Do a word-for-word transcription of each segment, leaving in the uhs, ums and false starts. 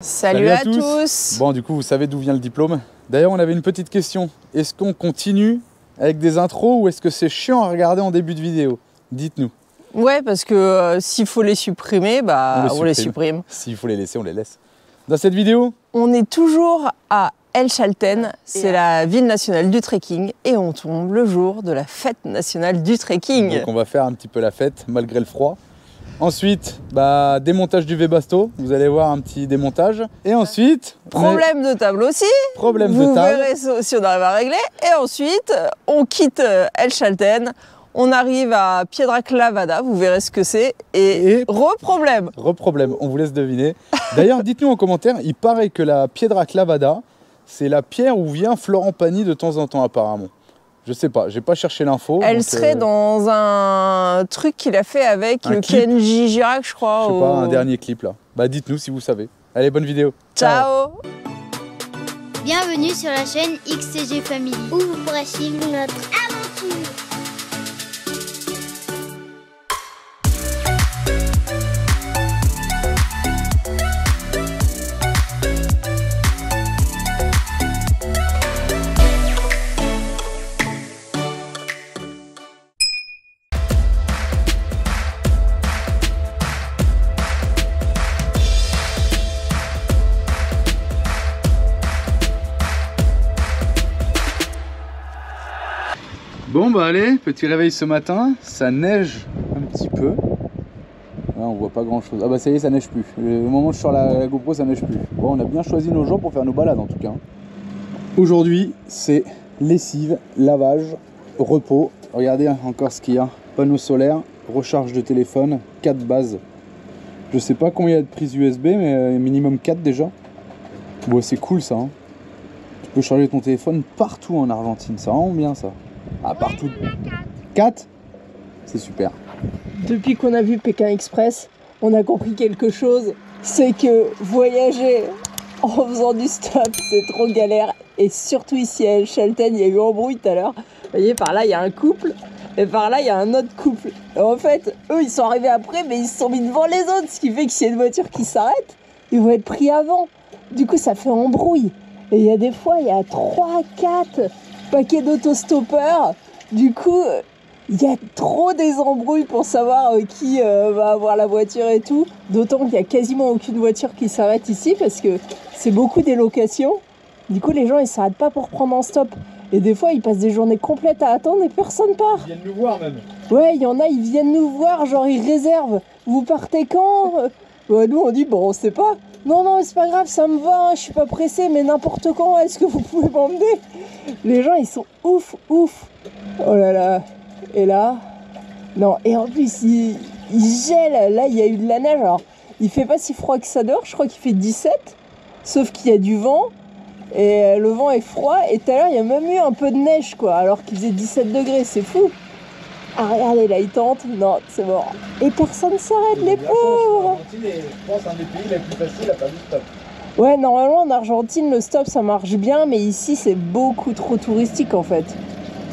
Salut, Salut à, à tous. tous Bon, du coup, vous savez d'où vient le diplôme. D'ailleurs, on avait une petite question. Est-ce qu'on continue avec des intros ou est-ce que c'est chiant à regarder en début de vidéo? Dites-nous. Ouais, parce que euh, s'il faut les supprimer, bah, on les on supprime. supprime. S'il faut les laisser, on les laisse. Dans cette vidéo, on est toujours à El Chalten, c'est la ville nationale du trekking et on tombe le jour de la fête nationale du trekking. Donc on va faire un petit peu la fête malgré le froid. Ensuite, bah, démontage du Webasto, vous allez voir un petit démontage. Et ensuite... Problème est... de table aussi, Problème vous de table. verrez si on arrive à régler. Et ensuite, on quitte El Chalten, on arrive à Piedra Clavada, vous verrez ce que c'est. Et, et re-problème Re-problème, on vous laisse deviner. D'ailleurs, dites-nous en commentaire, il paraît que la Piedra Clavada, c'est la pierre où vient Florent Pagny de temps en temps, apparemment. Je sais pas, j'ai pas cherché l'info. Elle serait euh... dans un truc qu'il a fait avec le Kendji Girac, je crois. Je sais ou... pas, un dernier clip là. Bah dites-nous si vous savez. Allez, bonne vidéo. Ciao. Ciao. Bienvenue sur la chaîne X T G Family, où vous pourrez suivre notre aventure. Bon bah allez, petit réveil ce matin, ça neige un petit peu, là, on voit pas grand chose, ah bah ça y est ça neige plus, au moment où je sors la, la GoPro ça neige plus. Bon, on a bien choisi nos jours pour faire nos balades en tout cas. Aujourd'hui c'est lessive, lavage, repos, regardez encore ce qu'il y a, panneau solaire, recharge de téléphone, quatre bases, je sais pas combien il y a de prises U S B mais minimum quatre déjà. Bon c'est cool ça, hein. Tu peux charger ton téléphone partout en Argentine, c'est vraiment bien ça. Ah, partout. quatre, c'est super. Depuis qu'on a vu Pékin Express, on a compris quelque chose, c'est que voyager en faisant du stop, c'est trop galère. Et surtout ici à El Chalten, il y a eu embrouille tout à l'heure. Vous voyez, par là, il y a un couple, et par là, il y a un autre couple. Et en fait, eux, ils sont arrivés après, mais ils se sont mis devant les autres, ce qui fait que s'il y a une voiture qui s'arrête, ils vont être pris avant. Du coup, ça fait embrouille. Et il y a des fois, il y a trois, quatre... paquet d'autostoppeurs, du coup il y a trop des embrouilles pour savoir qui euh, va avoir la voiture et tout, d'autant qu'il n'y a quasiment aucune voiture qui s'arrête ici parce que c'est beaucoup des locations, du coup les gens ils s'arrêtent pas pour prendre un stop et des fois ils passent des journées complètes à attendre et personne part. Ils viennent nous voir même. Ouais, il y en a, ils viennent nous voir, genre ils réservent, vous partez quand? Ouais, nous on dit bon on sait pas. Non, non, c'est pas grave, ça me va, hein, je suis pas pressée, mais n'importe quand, est-ce que vous pouvez m'emmener? Les gens, ils sont ouf, ouf. Oh là là. Et là... Non, et en plus, il, il gèle. Là, il y a eu de la neige. Alors, il fait pas si froid que ça dehors. Je crois qu'il fait dix-sept. Sauf qu'il y a du vent. Et le vent est froid. Et tout à l'heure, il y a même eu un peu de neige, quoi. Alors qu'il faisait dix-sept degrés, c'est fou. Ah, regardez, là, ils tentent. Non, c'est mort. Et personne s'arrête, les pauvres. Je pense un des pays les plus faciles à faire du stop. Ouais, normalement, en Argentine, le stop, ça marche bien, mais ici, c'est beaucoup trop touristique, en fait.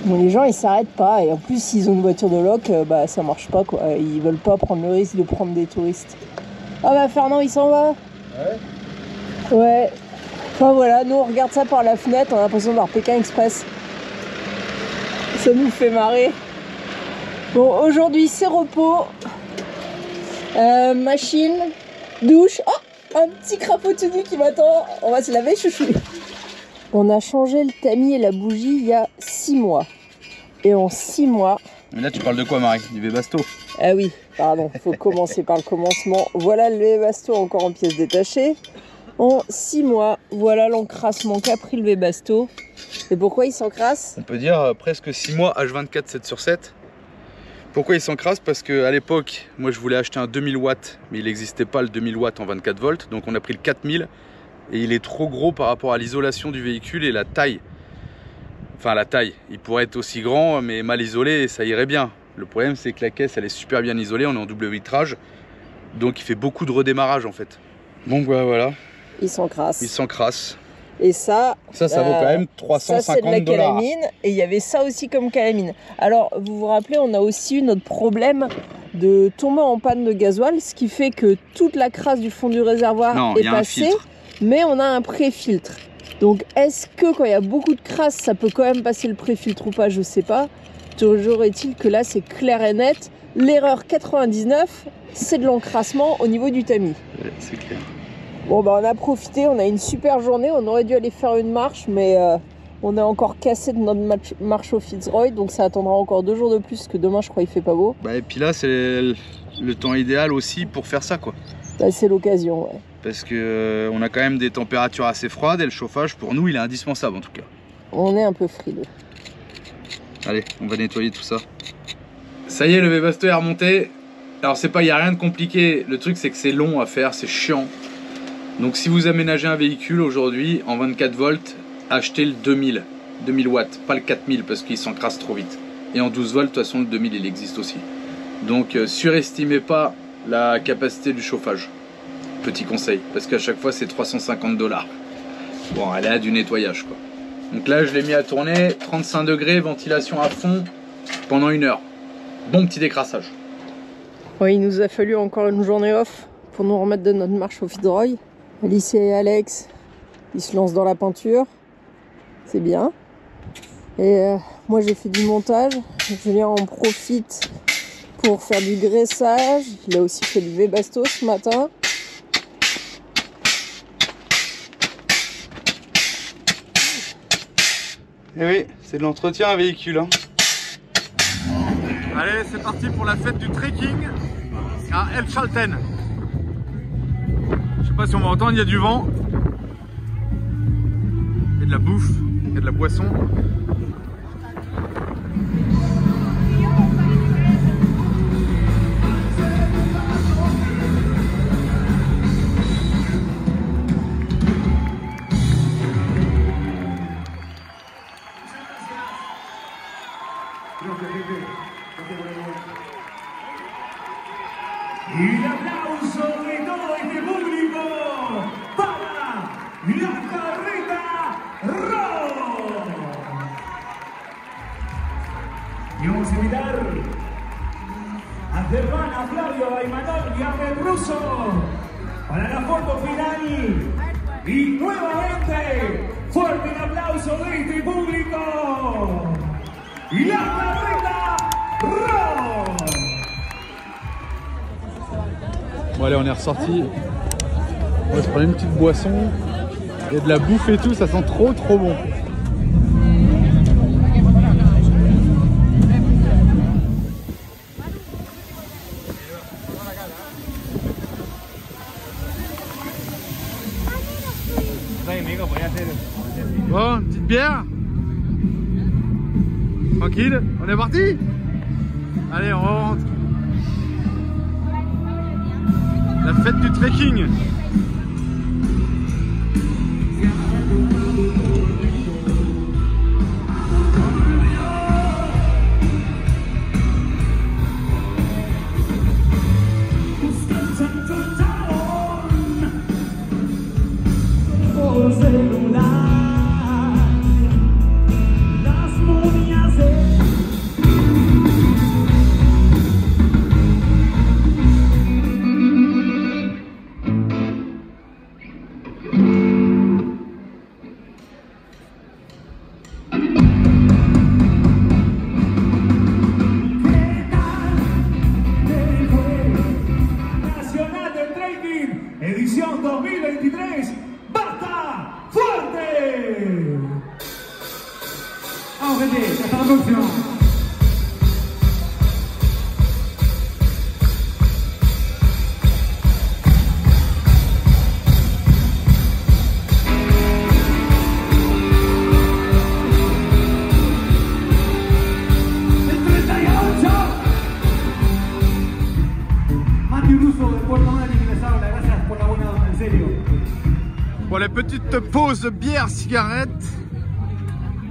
Bon, les gens, ils s'arrêtent pas. Et en plus, s'ils ont une voiture de loc, bah, ça marche pas, quoi. Ils veulent pas prendre le risque de prendre des touristes. Ah bah, Fernand, il s'en va. Ouais. Ouais. Enfin, voilà, nous, on regarde ça par la fenêtre. On a l'impression de voir Pékin Express. Ça nous fait marrer. Bon, aujourd'hui, c'est repos, euh, machine, douche. Oh, un petit crapaud tout nu qui m'attend. On va se laver, chouchou. On a changé le tamis et la bougie il y a six mois. Et en six mois... Mais là, tu parles de quoi, Marie? Du Webasto? Ah oui, pardon, faut commencer par le commencement. Voilà le Webasto encore en pièces détachées. En six mois, voilà l'encrassement qu'a pris le Webasto. Et pourquoi il s'encrasse? On peut dire euh, presque six mois, H vingt-quatre, sept sur sept. Pourquoi il s'encrasse? Parce qu'à l'époque, moi je voulais acheter un deux mille watts, mais il n'existait pas le deux mille watts en vingt-quatre volts, donc on a pris le quatre mille et il est trop gros par rapport à l'isolation du véhicule et la taille. Enfin la taille, il pourrait être aussi grand mais mal isolé et ça irait bien. Le problème c'est que la caisse elle est super bien isolée, on est en double vitrage, donc il fait beaucoup de redémarrage en fait. Donc bah, voilà. Il s'encrasse. Il s'encrasse. Et ça, ça, ça euh, vaut quand même trois cent cinquante dollars. Et il y avait ça aussi comme calamine. Alors, vous vous rappelez, on a aussi eu notre problème de tomber en panne de gasoil, ce qui fait que toute la crasse du fond du réservoir non, est passée. mais on a un pré-filtre. Donc est-ce que quand il y a beaucoup de crasse, ça peut quand même passer le pré-filtre ou pas, je sais pas. Toujours est-il que là, c'est clair et net. L'erreur quatre-vingt-dix-neuf, c'est de l'encrassement au niveau du tamis. Ouais, c'est clair. Bon, ben on a profité, on a une super journée. On aurait dû aller faire une marche, mais euh, on est encore cassé de notre marche au Fitz Roy. Donc ça attendra encore deux jours de plus, parce que demain, je crois, il fait pas beau. Bah, et puis là, c'est le, le temps idéal aussi pour faire ça, quoi. Bah, c'est l'occasion, ouais. Parce qu'on euh, a quand même des températures assez froides et le chauffage, pour nous, il est indispensable en tout cas. On est un peu frileux. Allez, on va nettoyer tout ça. Ça y est, le Webasto est remonté. Alors, c'est pas, il n'y a rien de compliqué. Le truc, c'est que c'est long à faire, c'est chiant. Donc, si vous aménagez un véhicule aujourd'hui en vingt-quatre volts, achetez le deux mille, deux mille watts, pas le quatre mille parce qu'il s'encrasse trop vite. Et en douze volts, de toute façon, le deux mille, il existe aussi. Donc, euh, surestimez pas la capacité du chauffage. Petit conseil, parce qu'à chaque fois c'est trois cent cinquante dollars. Bon, elle a du nettoyage quoi. Donc là je l'ai mis à tourner, trente-cinq degrés, ventilation à fond pendant une heure. Bon petit décrassage. Oui, il nous a fallu encore une journée off pour nous remettre de notre marche au Fitz Roy. Alice et Alex, ils se lancent dans la peinture, c'est bien. Et euh, moi j'ai fait du montage, Julien en profite pour faire du graissage. Il a aussi fait du Webasto ce matin. Et oui, c'est de l'entretien à véhicule. Hein. Allez, c'est parti pour la fête du trekking à El Chalten. Je sais pas si on va entendre, il y a du vent. Et de la bouffe, et de la boisson. Bon allez, on est ressorti. Moi je prenais une petite boisson. Il y a de la bouffe et tout, ça sent trop trop bon. Bon, une petite bière. Tranquille, on est parti. Allez, on rentre. La fête du trekking. Bon, la petite pause bière, cigarette,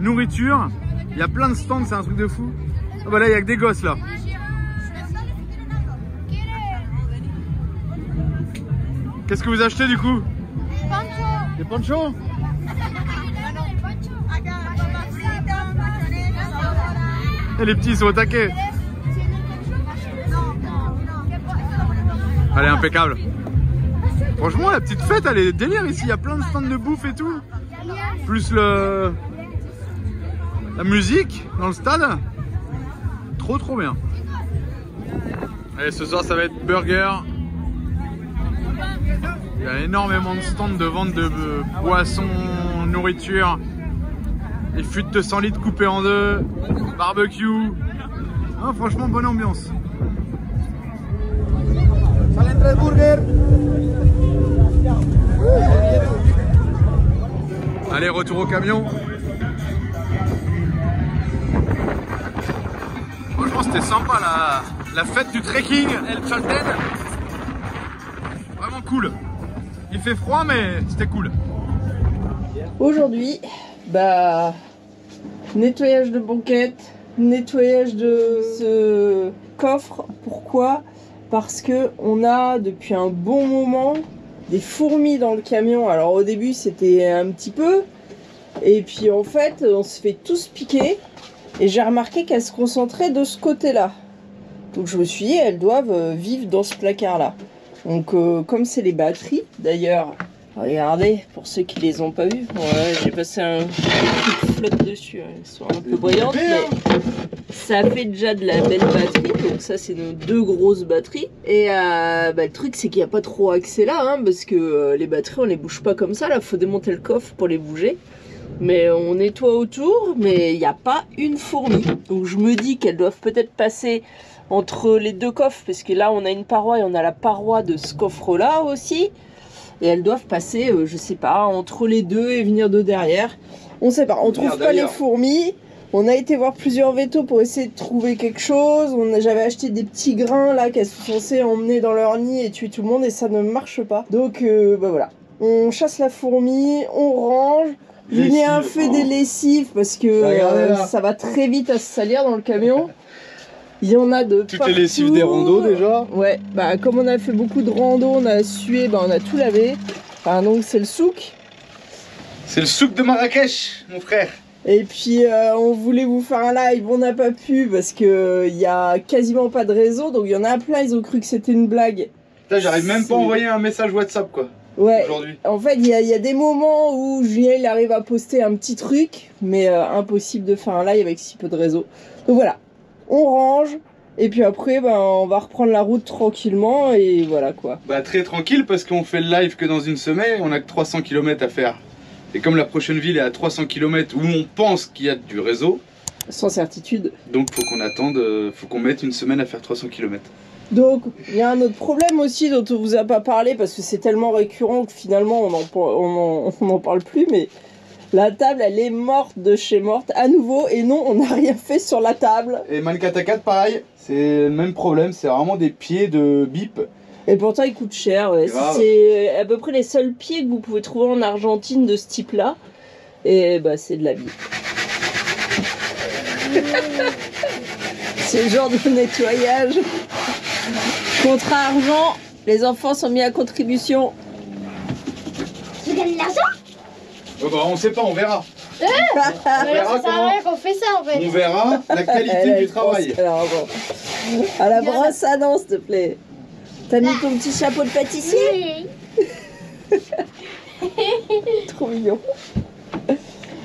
nourriture. Il y a plein de stands, c'est un truc de fou. Ah bah là, il n'y a que des gosses là. Qu'est-ce que vous achetez du coup? Des ponchos. Des ponchos. Et les petits, ils sont au taquet. Allez, impeccable. Franchement, la petite fête, elle est délire ici. Il y a plein de stands de bouffe et tout. Plus le... la musique dans le stade. Trop, trop bien. Et ce soir, ça va être burger. Il y a énormément de stands de vente de boissons, nourriture. Les fûts de cent litres coupés en deux. Barbecue. Ah, franchement, bonne ambiance. Allez, retour au camion. Franchement, c'était sympa la, la fête du trekking, El Chalten. Vraiment cool. Il fait froid, mais c'était cool. Aujourd'hui, bah, nettoyage de banquette, nettoyage de ce coffre. Pourquoi ? Parce que on a depuis un bon moment des fourmis dans le camion. Alors au début c'était un petit peu, et puis en fait on se fait tous piquer, et j'ai remarqué qu'elles se concentraient de ce côté là. Donc je me suis dit elles doivent vivre dans ce placard là. Donc euh, comme c'est les batteries d'ailleurs, regardez pour ceux qui les ont pas vues, ouais, j'ai passé un coup de flotte dessus, elles sont un peu brillantes mais... ça fait déjà de la belle batterie, donc ça c'est nos deux grosses batteries. Et euh, bah, le truc c'est qu'il n'y a pas trop accès là, hein, parce que euh, les batteries on les bouge pas comme ça, là faut démonter le coffre pour les bouger. Mais on nettoie autour, mais il n'y a pas une fourmi. Donc je me dis qu'elles doivent peut-être passer entre les deux coffres, parce que là on a une paroi et on a la paroi de ce coffre là aussi. Et elles doivent passer, euh, je sais pas, entre les deux et venir de derrière. On sait pas, on trouve pas les fourmis. On a été voir plusieurs vétos pour essayer de trouver quelque chose. On a, j'avais acheté des petits grains là qu'elles sont censées emmener dans leur nid et tuer tout le monde, et ça ne marche pas. Donc euh, bah voilà, on chasse la fourmi, on range. Julien fait des lessives parce que euh, ça va très vite à se salir dans le camion. Il y en a de partout. Toutes les lessives des randos déjà. Ouais, bah comme on a fait beaucoup de randos, on a sué, bah on a tout lavé. Enfin, donc c'est le souk. C'est le souk de Marrakech, mon frère. Et puis euh, on voulait vous faire un live, on n'a pas pu parce que il euh, y a quasiment pas de réseau, donc il y en a plein, ils ont cru que c'était une blague. J'arrive même pas à envoyer un message WhatsApp quoi. Ouais. Aujourd'hui. En fait, il y, y a des moments où Julien il arrive à poster un petit truc, mais euh, impossible de faire un live avec si peu de réseau. Donc voilà, on range et puis après ben on va reprendre la route tranquillement et voilà quoi. Bah très tranquille parce qu'on fait le live que dans une semaine, on a que trois cents kilomètres à faire. Et comme la prochaine ville est à trois cents kilomètres où on pense qu'il y a du réseau. Sans certitude. Donc faut qu'on attende, faut qu'on mette une semaine à faire trois cents kilomètres. Donc il y a un autre problème aussi dont on vous a pas parlé parce que c'est tellement récurrent que finalement on n'en on en, on en parle plus. Mais la table elle est morte de chez morte à nouveau, et non on n'a rien fait sur la table. Et Malkatakat pareil, c'est le même problème, c'est vraiment des pieds de bip. Et pourtant, ils coûtent cher, ouais. C'est à peu près les seuls pieds que vous pouvez trouver en Argentine de ce type-là. Et bah, c'est de la vie. C'est le genre de nettoyage. Contrat argent, les enfants sont mis à contribution. Tu gagnes de l'argent ? Oh bah, on sait pas, on verra. Eh on verra comment... on fait ça, en fait. On verra la qualité là, du travail. Que... Alors, bon. À la brosse à dents, s'il te plaît. T'as mis ton petit chapeau de pâtissier ? Oui. Trop mignon.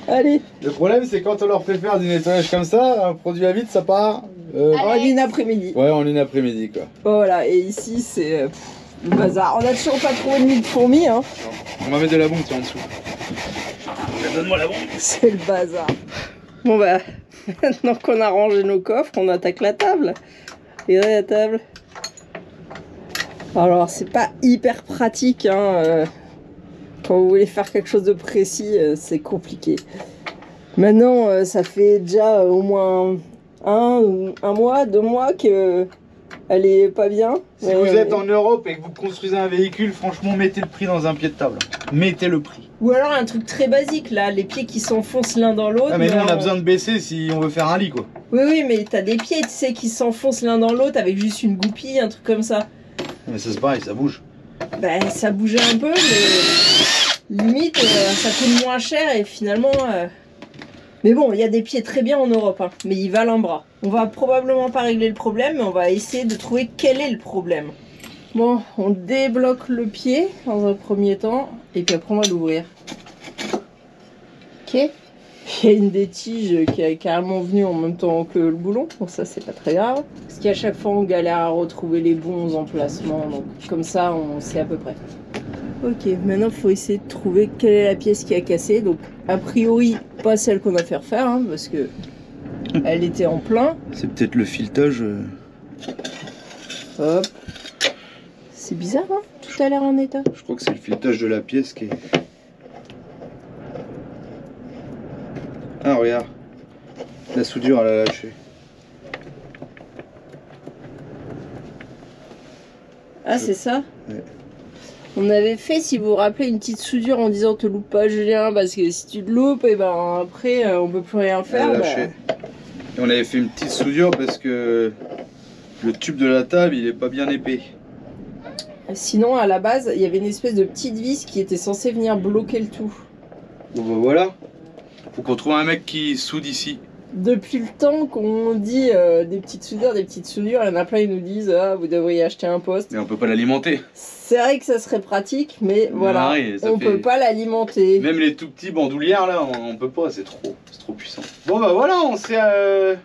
Allez. Le problème, c'est quand on leur fait faire du nettoyage comme ça, un produit à vide, ça part euh... en une après-midi. Ouais, en une après-midi, quoi. Voilà, et ici, c'est le bazar. On n'a toujours pas trouvé de nid de fourmis, hein. Non. On va mettre de la bombe, tiens, en dessous. Donne-moi la bombe. C'est le bazar. Bon, bah, maintenant qu'on a rangé nos coffres, on attaque la table. Regardez la table. Alors c'est pas hyper pratique, hein, euh, quand vous voulez faire quelque chose de précis, euh, c'est compliqué. Maintenant euh, ça fait déjà euh, au moins un, un mois, deux mois qu'elle euh, est pas bien. Si euh, vous êtes en Europe et que vous construisez un véhicule, franchement mettez le prix dans un pied de table, mettez le prix. Ou alors un truc très basique là, les pieds qui s'enfoncent l'un dans l'autre. Ah mais nous on a on... besoin de baisser si on veut faire un lit quoi. Oui oui mais t'as des pieds tu sais qui s'enfoncent l'un dans l'autre avec juste une goupille, un truc comme ça. Mais ça c'est pareil, ça bouge. Bah ça bougeait un peu, mais limite euh, ça coûte moins cher et finalement... Euh... Mais bon, il y a des pieds très bien en Europe, hein, mais ils valent un bras. On va probablement pas régler le problème, mais on va essayer de trouver quel est le problème. Bon, on débloque le pied dans un premier temps et puis après on va l'ouvrir. Ok. Il y a une des tiges qui est carrément venue en même temps que le boulon, bon ça c'est pas très grave. Parce qu'à chaque fois on galère à retrouver les bons emplacements, donc comme ça on sait à peu près. Ok, maintenant il faut essayer de trouver quelle est la pièce qui a cassé, donc a priori pas celle qu'on a fait refaire, hein, parce que elle était en plein. C'est peut-être le filetage. Hop. C'est bizarre, hein, tout a l'air en état. Je crois que c'est le filetage de la pièce qui est... Ah regarde, la soudure elle a lâché. Ah c'est ça, ouais. On avait fait, si vous vous rappelez, une petite soudure en disant te loupe pas Julien, parce que si tu te loupes, et ben après on peut plus rien faire. Elle a lâché. Bah... Et on avait fait une petite soudure parce que le tube de la table il est pas bien épais. Sinon à la base il y avait une espèce de petite vis qui était censée venir bloquer le tout. Bon ben voilà. Faut qu'on trouve un mec qui soude ici. Depuis le temps qu'on dit euh, des petites soudures, des petites soudures, il y en a plein, ils nous disent ah, vous devriez acheter un poste. Mais on peut pas l'alimenter. C'est vrai que ça serait pratique, mais voilà, ouais, on fait... peut pas l'alimenter. Même les tout petits bandoulières là, on, on peut pas, c'est trop, c'est trop puissant. Bon bah voilà, on sait, euh,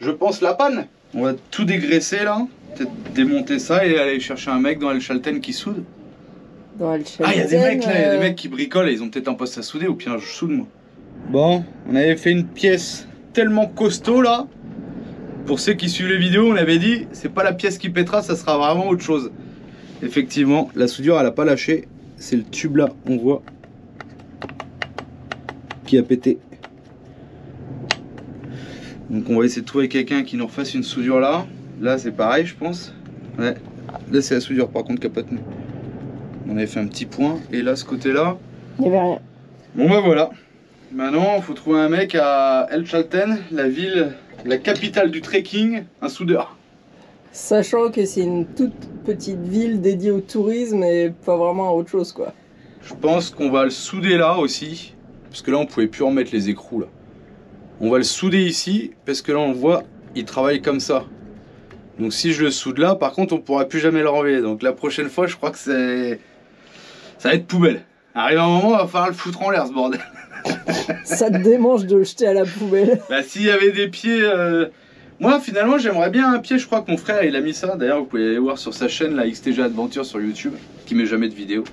je pense la panne. On va tout dégraisser là, peut-être démonter ça et aller chercher un mec dans El Chalten qui soude. Dans El Chalten. Ah il y a des mecs là, il euh... y a des mecs qui bricolent, et ils ont peut-être un poste à souder ou bien je soude moi. Bon, on avait fait une pièce tellement costaud là. Pour ceux qui suivent les vidéos, on avait dit c'est pas la pièce qui pètera, ça sera vraiment autre chose. Effectivement, la soudure elle a pas lâché. C'est le tube là, on voit, qui a pété. Donc on va essayer de trouver quelqu'un qui nous refasse une soudure là. Là c'est pareil je pense. Ouais. Là c'est la soudure par contre qui a pas tenu. On avait fait un petit point. Et là ce côté là, il n'y avait rien. Bon bah voilà. Maintenant, il faut trouver un mec à El Chalten, la ville, la capitale du trekking, un soudeur. Sachant que c'est une toute petite ville dédiée au tourisme et pas vraiment à autre chose, quoi. Je pense qu'on va le souder là aussi, parce que là, on pouvait plus remettre les écrous, là. On va le souder ici, parce que là, on le voit, il travaille comme ça. Donc si je le soude là, par contre, on pourra plus jamais le renvoyer. Donc la prochaine fois, je crois que c'est... ça va être poubelle. Arrive un moment, il va falloir le foutre en l'air, ce bordel. Ça te démange de le jeter à la poubelle. Bah s'il y avait des pieds euh... Moi finalement j'aimerais bien un pied. Je crois que mon frère il a mis ça. D'ailleurs vous pouvez aller voir sur sa chaîne la X T G Adventure sur YouTube, qui met jamais de vidéo.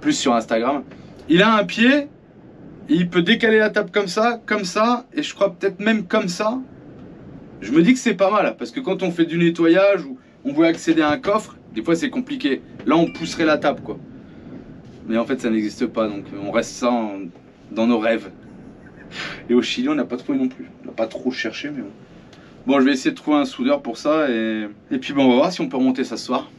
Plus sur Instagram. Il a un pied, il peut décaler la table comme ça, comme ça, et je crois peut-être même comme ça. Je me dis que c'est pas mal, parce que quand on fait du nettoyage ou on veut accéder à un coffre, des fois c'est compliqué. Là on pousserait la table quoi. Mais en fait ça n'existe pas. Donc on reste ça en... dans nos rêves. Et au Chili on n'a pas trouvé non plus, on n'a pas trop cherché mais bon. Bon je vais essayer de trouver un soudeur pour ça et, et puis bon, on va voir si on peut remonter ça ce soir.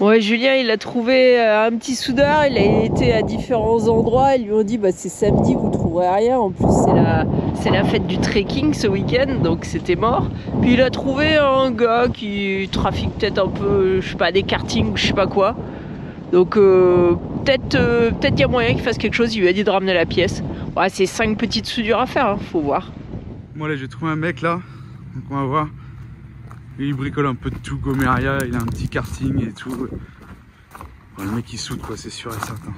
Ouais Julien il a trouvé un petit soudeur, il a été à différents endroits, ils lui ont dit bah c'est samedi vous trouverez rien, en plus c'est la, c'est la fête du trekking ce week-end donc c'était mort. Puis il a trouvé un gars qui trafique peut-être un peu, je sais pas, des kartings ou je sais pas quoi. Donc euh, peut-être euh, peut-être il y a moyen qu'il fasse quelque chose, il lui a dit de ramener la pièce. Ouais, c'est cinq petites soudures à faire, hein, faut voir. Moi là j'ai trouvé un mec là, donc on va voir. Il bricole un peu de tout, Gomeria, il a un petit karting et tout. Bon, le mec il soude quoi, c'est sûr et certain.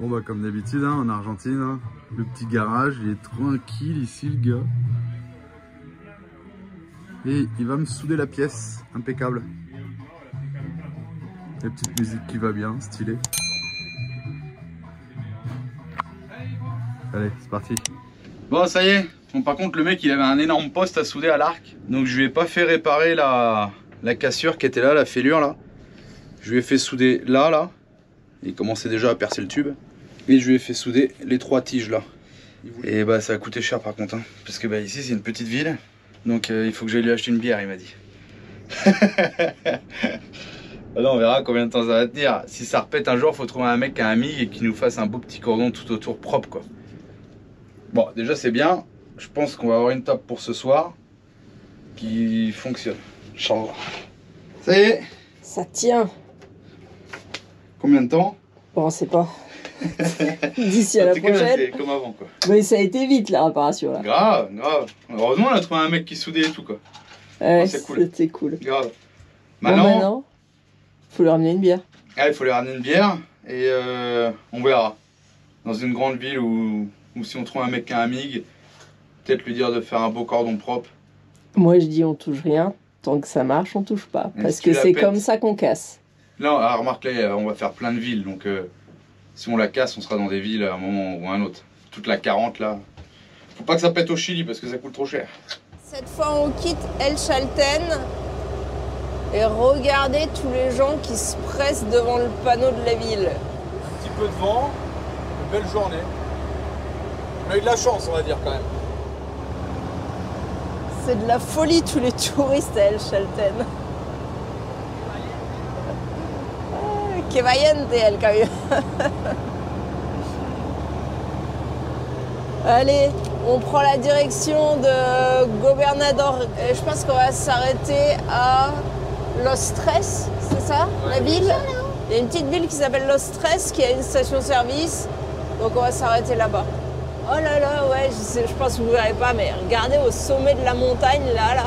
Bon bah comme d'habitude hein, en Argentine, hein, le petit garage, il est tranquille ici le gars. Et il va me souder la pièce, impeccable. La petite musique qui va bien, stylée. Allez, c'est parti. Bon, ça y est. Bon, par contre, le mec, il avait un énorme poste à souder à l'arc. Donc, je lui ai pas fait réparer la, la cassure qui était là, la fêlure, là. Je lui ai fait souder là, là. Il commençait déjà à percer le tube. Et je lui ai fait souder les trois tiges, là. Et bah, ça a coûté cher, par contre. Hein, parce que bah, ici, c'est une petite ville. Donc, euh, il faut que j'aille lui acheter une bière, il m'a dit. Là, on verra combien de temps ça va tenir. Si ça repète un jour, faut trouver un mec qui a un mig et qui nous fasse un beau petit cordon tout autour propre, quoi. Bon, déjà, c'est bien. Je pense qu'on va avoir une table pour ce soir qui fonctionne. Change. Ça y est. Ça tient. Combien de temps? Bon, on sait pas. D'ici à la prochaine. C'est comme avant, quoi. Mais ça a été vite, la réparation, là. Grave, grave. Heureusement, on a trouvé un mec qui soudait et tout, quoi. Ouais, oh, c'est cool. C'était cool. Grave. Maintenant... Bon, maintenant Faut leur amener une bière. Ah, il faut leur amener une bière et euh, on verra. Dans une grande ville où, où si on trouve un mec qui a un mig, peut-être lui dire de faire un beau cordon propre. Moi je dis on touche rien, tant que ça marche on touche pas. Et parce si que c'est comme ça qu'on casse. Là, remarque, là, on va faire plein de villes, donc euh, si on la casse, on sera dans des villes à un moment ou à un autre. Toute la quarante là. Faut pas que ça pète au Chili parce que ça coûte trop cher. Cette fois on quitte El Chalten. Et regardez tous les gens qui se pressent devant le panneau de la ville. Un petit peu de vent, une belle journée. On a eu de la chance, on va dire, quand même. C'est de la folie, tous les touristes à El Chalten. Que valiente, elle, quand même. Allez, on prend la direction de Gobernador. Et je pense qu'on va s'arrêter à... Los Tres, c'est ça, ouais, la ville? Il y a une petite ville qui s'appelle Los Tres, qui a une station-service. Donc on va s'arrêter là-bas. Oh là là, ouais, je, sais, je pense que vous ne verrez pas, mais regardez au sommet de la montagne, là, là.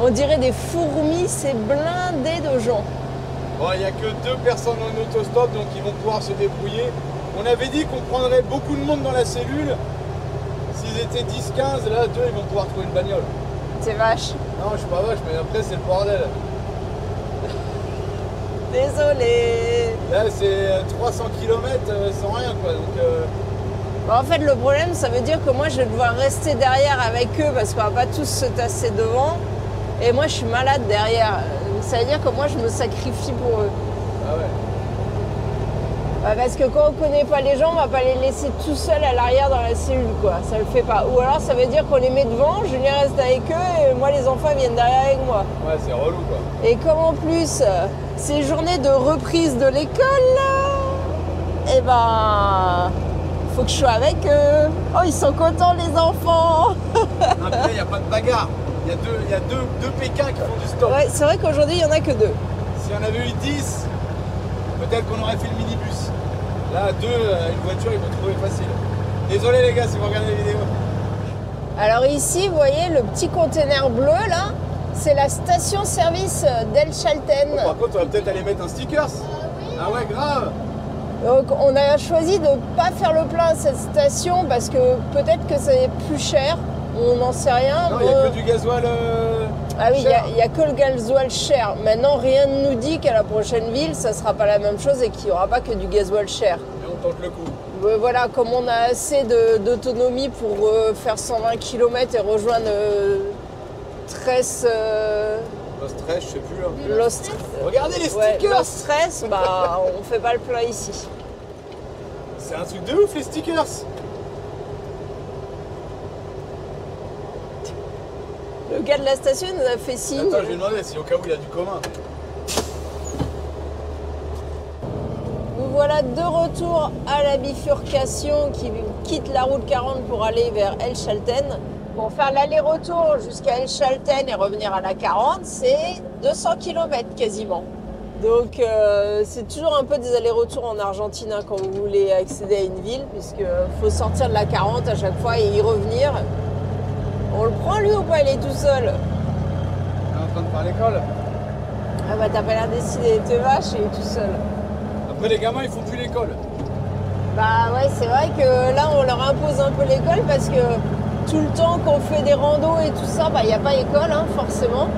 On dirait des fourmis, c'est blindé de gens. Bon, il n'y a que deux personnes en autostop, donc ils vont pouvoir se débrouiller. On avait dit qu'on prendrait beaucoup de monde dans la cellule. S'ils étaient dix quinze, là, deux, ils vont pouvoir trouver une bagnole. C'est vache. Non, je suis pas vache, mais après, c'est le bordel. Désolé. Là, c'est trois cents kilomètres sans rien, quoi. Donc, euh... bah, en fait, le problème, ça veut dire que moi, je vais devoir rester derrière avec eux parce qu'on va pas tous se tasser devant. Et moi, je suis malade derrière. Donc, ça veut dire que moi, je me sacrifie pour eux. Ah ouais. Bah, parce que quand on connaît pas les gens, on va pas les laisser tout seuls à l'arrière dans la cellule, quoi. Ça le fait pas. Ou alors, ça veut dire qu'on les met devant, Julien reste avec eux et moi, les enfants viennent derrière avec moi. Ouais, c'est relou, quoi. Et comme en plus, euh, c'est journée de reprise de l'école, là, et ben, faut que je sois avec eux. Oh, ils sont contents, les enfants. Après, il n'y a pas de bagarre. Il y a deux, y a deux, deux Pékins qui font du stop. Ouais, c'est vrai qu'aujourd'hui, il n'y en a que deux. Si on avait eu dix, peut-être qu'on aurait fait le minibus. Là, deux, une voiture, ils vont trouver facile. Désolé les gars si vous regardez la vidéo. Alors ici, vous voyez le petit container bleu là, c'est la station service d'El Chalten. Oh, par contre, on va peut-être aller mettre un sticker. Ah ouais, grave. Donc on a choisi de ne pas faire le plein à cette station parce que peut-être que ça est plus cher, on n'en sait rien. Non, il n'y a que du gasoil euh, Ah oui, il n'y a, a que le gasoil cher. Maintenant, rien ne nous dit qu'à la prochaine ville, ça ne sera pas la même chose et qu'il n'y aura pas que du gasoil cher. Et on tente le coup. Voilà, comme on a assez d'autonomie pour euh, faire cent vingt kilomètres et rejoindre euh, Tres... Euh... Los Tres, je sais plus. Hein. Los Tres. Regardez les stickers, ouais, Los Tres, bah, on fait pas le plein ici. C'est un truc de ouf, les stickers. Le gars de la station nous a fait signe. Attends, je vais demander si au cas où il y a du commun. Voilà, de retour à la bifurcation qui quitte la route quarante pour aller vers El Chalten. Pour faire l'aller-retour jusqu'à El Chalten et revenir à la quarante, c'est deux cents kilomètres quasiment. Donc euh, c'est toujours un peu des allers-retours en Argentine hein, quand vous voulez accéder à une ville, puisqu'il faut sortir de la quarante à chaque fois et y revenir. On le prend lui ou pas? Il est tout seul. On est en train de faire l'école. Ah bah t'as pas l'air décidé, t'es vache, il est tout seul. Après les gamins ils font plus l'école. Bah ouais, c'est vrai que là on leur impose un peu l'école parce que tout le temps qu'on fait des randos et tout ça, bah il n'y a pas école hein, forcément.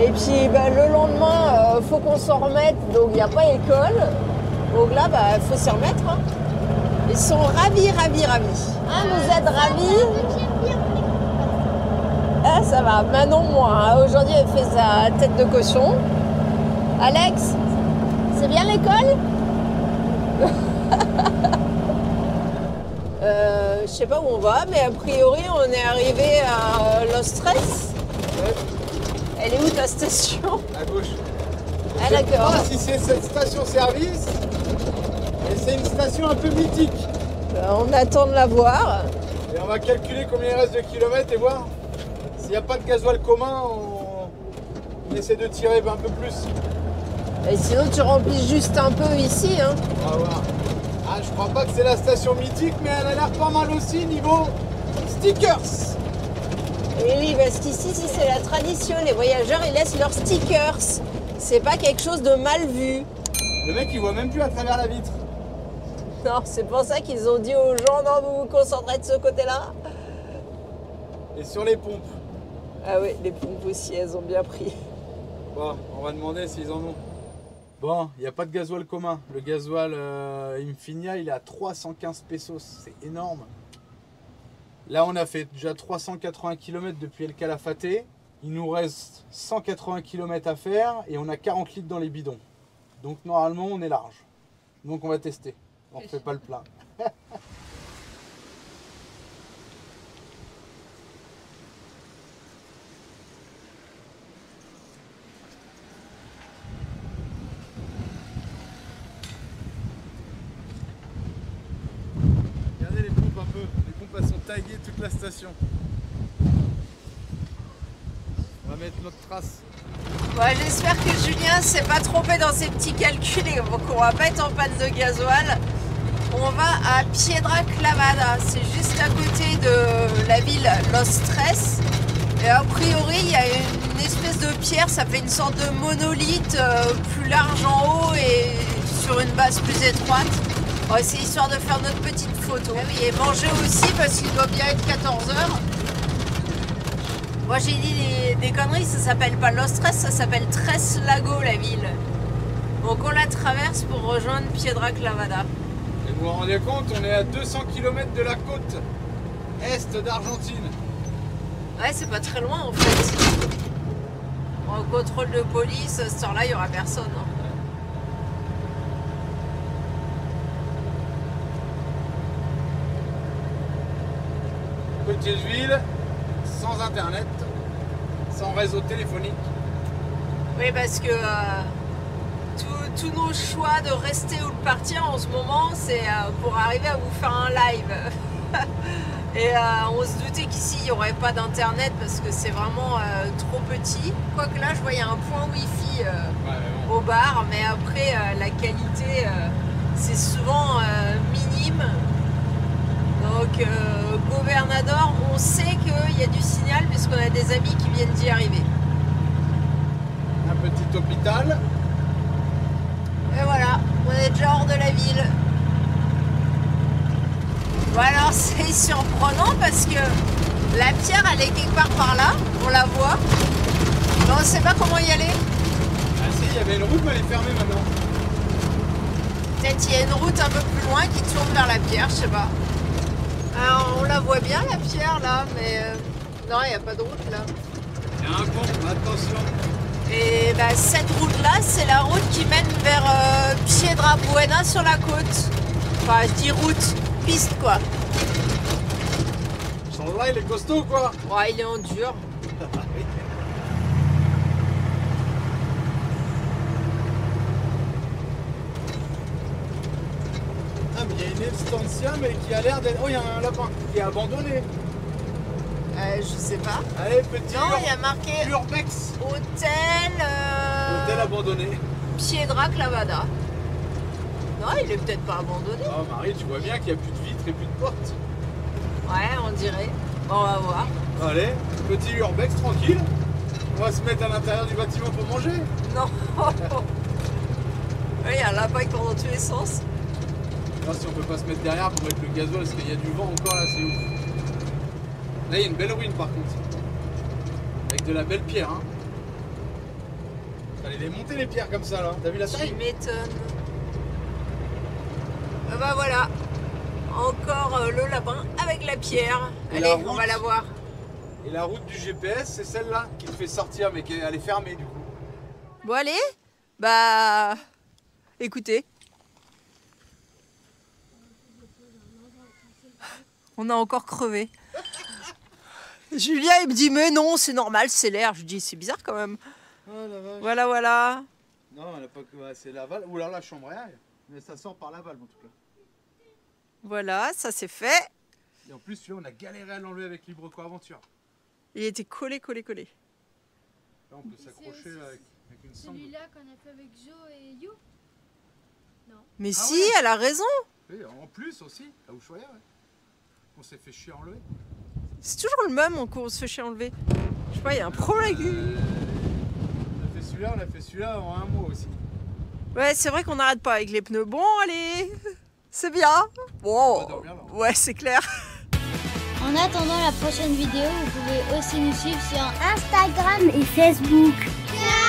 Et puis bah, le lendemain, euh, faut qu'on s'en remette, donc il n'y a pas école. Donc là, bah faut s'y remettre. Hein. Ils sont ravis, ravis, ravis. Hein, vous êtes ravis? Ah ça va, Manon moi. Hein. Aujourd'hui elle fait sa tête de cochon. Alex, c'est bien l'école? euh, Je sais pas où on va, mais a priori on est arrivé à Los Tres. Ouais. Elle est où ta station? À gauche. Ah d'accord. Si c'est cette station service, et c'est une station un peu mythique. Euh, on attend de la voir. Et on va calculer combien il reste de kilomètres et voir. S'il n'y a pas de gasoil commun, on... on essaie de tirer un peu plus. Et sinon tu remplis juste un peu ici hein. Ah, ouais. Ah je crois pas que c'est la station mythique mais elle a l'air pas mal aussi niveau stickers. Et oui parce qu'ici si c'est la tradition, les voyageurs ils laissent leurs stickers C'est pas quelque chose de mal vu. Le mec, il voit même plus à travers la vitre. Non, c'est pour ça qu'ils ont dit aux gens, non, vous vous concentrez de ce côté-là. Et sur les pompes. Ah oui, les pompes aussi, elles ont bien pris. Bon, on va demander s'ils en ont. Bon, il n'y a pas de gasoil commun. Le gasoil euh, Infinia, il est à trois cent quinze pesos. C'est énorme. Là, on a fait déjà trois cent quatre-vingts kilomètres depuis El Calafate. Il nous reste cent quatre-vingts kilomètres à faire et on a quarante litres dans les bidons. Donc, normalement, on est large. Donc, on va tester. On ne fait pas le plein. Regardez les pompes un peu. Les pompes, elles sont taguées toute la station. On va mettre notre trace. Ouais, j'espère que Julien ne s'est pas trompé dans ses petits calculs et qu'on va pas être en panne de gasoil. On va à Piedra Clavada, c'est juste à côté de la ville Los Tres. Et a priori, il y a une espèce de pierre, ça fait une sorte de monolithe euh, plus large en haut et sur une base plus étroite. Bon, c'est histoire de faire notre petite photo. Ah oui, et manger aussi parce qu'il doit bien être quatorze heures. Moi j'ai dit des, des conneries, ça s'appelle pas Los Tres, ça s'appelle Tres Lago la ville. Donc on la traverse pour rejoindre Piedra Clavada. Et vous vous rendez compte, on est à deux cents kilomètres de la côte est d'Argentine. Ouais, c'est pas très loin en fait. En contrôle de police, à ce temps-là, il n'y aura personne. Hein. Petite ville, sans internet, sans réseau téléphonique. Oui, parce que... Euh... Tous nos choix de rester ou de partir en ce moment, c'est pour arriver à vous faire un live. Et on se doutait qu'ici il n'y aurait pas d'internet parce que c'est vraiment trop petit. Quoique là, je voyais un point wifi au bar, mais après la qualité c'est souvent minime. Donc, Gobernador, on sait qu'il y a du signal puisqu'on a des amis qui viennent d'y arriver. Un petit hôpital. Et voilà, on est déjà hors de la ville. Bon alors c'est surprenant parce que la pierre elle est quelque part par là, on la voit. Mais on ne sait pas comment y aller. Ah si, il y avait une route mais elle est fermée maintenant. Peut-être il y a une route un peu plus loin qui tourne vers la pierre, je sais pas. Alors on la voit bien la pierre là, mais euh, non il n'y a pas de route là. Il y a un pont, attention. Et bah, cette route-là, c'est la route qui mène vers euh, Piedra Buena sur la côte. Enfin, je dis route, piste quoi. Celui-là, il est costaud ou quoi? Ouais, il est en dur. Ah, mais il y a une estancia, mais qui a l'air d'être... Oh, il y a un lapin qui est abandonné. Euh, je sais pas. Allez, petit. Non, il y a marqué Urbex. Hôtel. Euh... Hôtel abandonné. Piedra Clavada. Non, il est peut-être pas abandonné. Oh, Marie, tu vois bien qu'il n'y a plus de vitres et plus de portes. Ouais, on dirait. Bon, on va voir. Allez, petit Urbex tranquille. On va se mettre à l'intérieur du bâtiment pour manger. Non. Il y a un lapin qui court dans tous les sens. Là, si on peut pas se mettre derrière pour mettre le gasoil, parce qu'il y a du vent encore là, c'est ouf. Là, il y a une belle ruine par contre, avec de la belle pierre. Hein. Fallait les monter les pierres comme ça là, t'as vu la taille? Tu m'étonnes. Ah bah voilà, encore euh, le lapin avec la pierre. Et allez, la route, on va la voir. Et la route du G P S, c'est celle-là qui te fait sortir, mais elle est fermée du coup. Bon allez, bah écoutez. On a encore crevé. Julien, il me dit, mais non, c'est normal, c'est l'air. Je dis, c'est bizarre quand même. Oh, la vache. Voilà, voilà. Non, c'est Laval. Ou alors la chambre arrière, mais ça sort par Laval, en tout cas. Voilà, ça c'est fait. Et en plus, celui-là, on a galéré à l'enlever avec Libreco Aventure. Il était collé, collé, collé. Là, on peut s'accrocher avec, avec une sangle. Celui-là qu'on a fait avec Jo et You. Non. Mais ah, si, ouais. Elle a raison. Et en plus aussi, à Ushuaïa, ouais. On s'est fait chier à enlever. C'est toujours le même, on se fait chier enlever. Je sais pas, il y a un problème avec lui. celui-là, on a fait celui-là en un mois aussi. Ouais, c'est vrai qu'on n'arrête pas avec les pneus. Bon, allez, c'est bien. Bon, wow. Ouais, c'est clair. En attendant la prochaine vidéo, vous pouvez aussi nous suivre sur Instagram et Facebook. Yeah.